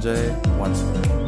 Sanjay Bansal.